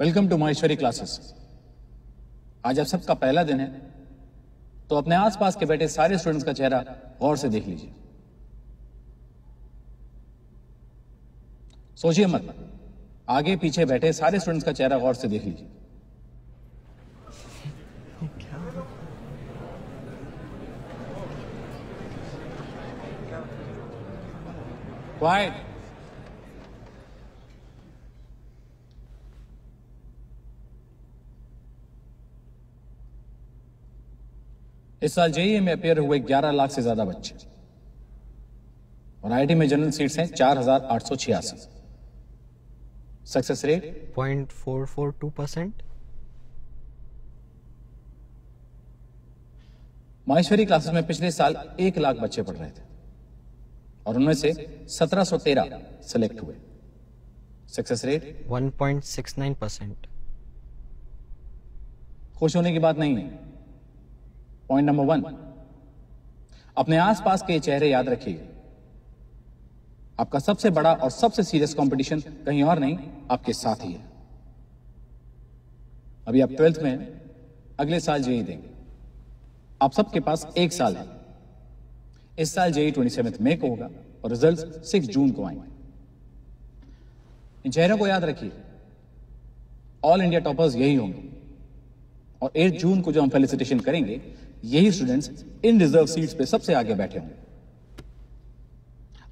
Welcome to Maheshwari classes. आज आप सबका पहला दिन है, तो अपने आसपास के बैठे सारे स्टूडेंट्स का चेहरा गौर से देख लीजिए। सोचिए मत, आगे पीछे बैठे सारे स्टूडेंट्स का चेहरा गौर से देख लीजिए। क्वाइट। इस साल जेईई में अपेयर हुए 11 लाख से ज्यादा बच्चे और आईआईटी में जनरल सीट्स हैं 4886। Success rate 0.442%। माहेश्वरी क्लासेस में पिछले साल 1 लाख बच्चे पढ़ रहे थे और उनमें से 1713 सेलेक्ट हुए। Success rate 1.69%। खुश होने की बात नहीं है। पॉइंट नंबर 1, अपने आसपास के चेहरे याद रखिए। आपका सबसे बड़ा और सबसे सीरियस कंपटीशन कहीं और नहीं, आपके साथ ही है। अभी आप 12th में, अगले साल जेईई देंगे। आप सबके पास 1 साल है। इस साल जेईई 27 मई को होगा और रिजल्ट 6 जून को आएंगे। इन चेहरों को याद रखिए। ऑल इंडिया टॉपर्स यही होंगे और 8 जून को जो हम फेलिसिटेशन करेंगे, यही स्टूडेंट्स इन रिजर्व सीट्स पे सबसे आगे बैठे होंगे।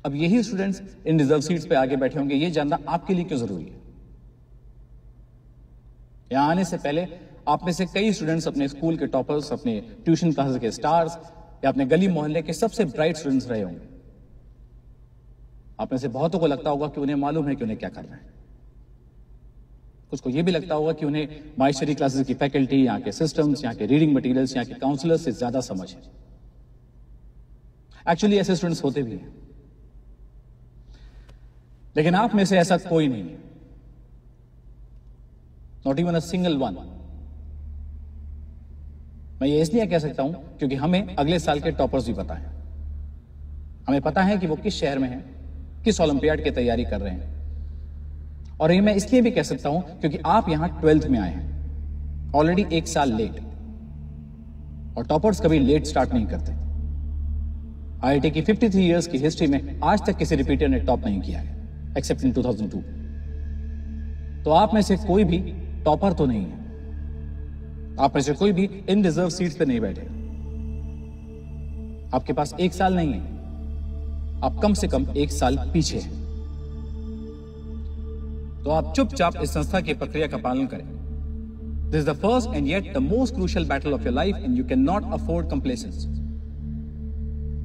अब यही स्टूडेंट्स इन रिजर्व सीट्स पे आगे बैठे होंगे, ये जानना आपके लिए क्यों जरूरी है? यहां आने से पहले आप में से कई स्टूडेंट्स अपने स्कूल के टॉपर्स, अपने ट्यूशन क्लासेस के स्टार्स या अपने गली मोहल्ले के सबसे ब्राइट स्टूडेंट्स रहे होंगे। आप में से बहुतों को लगता होगा कि उन्हें मालूम है कि उन्हें क्या करना है। कुछ को यह भी लगता होगा कि उन्हें माहेश्वरी क्लासेस की फैकल्टी, यहाँ के सिस्टम्स, यहाँ के रीडिंग मटेरियल्स, यहाँ के काउंसलर्स से ज्यादा समझ है। एक्चुअली ऐसे स्टूडेंट्स होते भी हैं, लेकिन आप में से ऐसा कोई नहीं है, not even a single one. मैं ये इसलिए कह सकता हूं क्योंकि हमें अगले साल के टॉपर्स भी पता है। हमें पता है कि वो किस शहर में है, किस ओलंपियाड की तैयारी कर रहे हैं। और ये मैं इसलिए भी कह सकता हूं क्योंकि आप यहां 12th में आए हैं, ऑलरेडी 1 साल लेट। और टॉपर्स कभी लेट स्टार्ट नहीं करते। आईआईटी की 53 इयर्स की हिस्ट्री में आज तक किसी रिपीटर ने टॉप नहीं किया है, एक्सेप्ट इन 2002। तो आप में से कोई भी टॉपर तो नहीं है। आप में से कोई भी इन रिजर्व सीट्स पे नहीं बैठे। आपके पास 1 साल नहीं है, आप कम से कम 1 साल पीछे हैं। तो आप चुपचाप इस संस्था की प्रक्रिया का पालन करें। This is the first and yet the most crucial battle of your life and you can not afford complacence.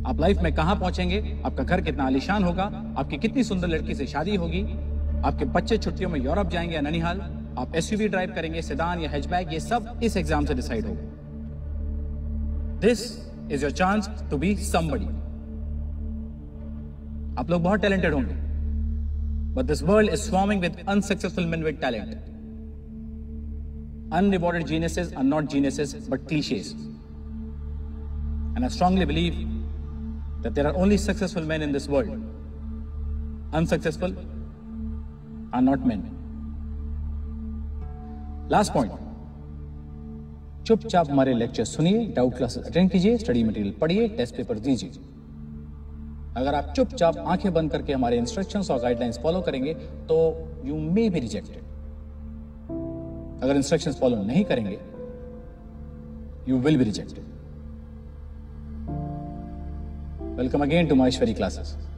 आप लाइफ में कहां पहुंचेंगे, आपका घर कितना आलीशान होगा, आपकी कितनी सुंदर लड़की से शादी होगी, आपके बच्चे छुट्टियों में यूरोप जाएंगे या ननिहाल, आप एसयूवी ड्राइव करेंगे, सेडान या हैचबैक, ये सब इस एग्जाम से डिसाइड होगा। This is your chance to be somebody. आप लोग बहुत टैलेंटेड होंगे, but this world is swarming with unsuccessful men with talent. Unrewarded geniuses are not geniuses but cliches. And I strongly believe that there are only successful men in this world. Unsuccessful are not men. Last point. चुपचाप हमारे lecture सुनिए, doubt classes attend कीजिए, study material पढ़िए, test paper दीजिए। अगर आप चुपचाप आंखें बंद करके हमारे इंस्ट्रक्शंस और गाइडलाइंस फॉलो करेंगे तो यू मे बी रिजेक्टेड। अगर इंस्ट्रक्शंस फॉलो नहीं करेंगे you will be rejected. Welcome again to Maheshwari classes.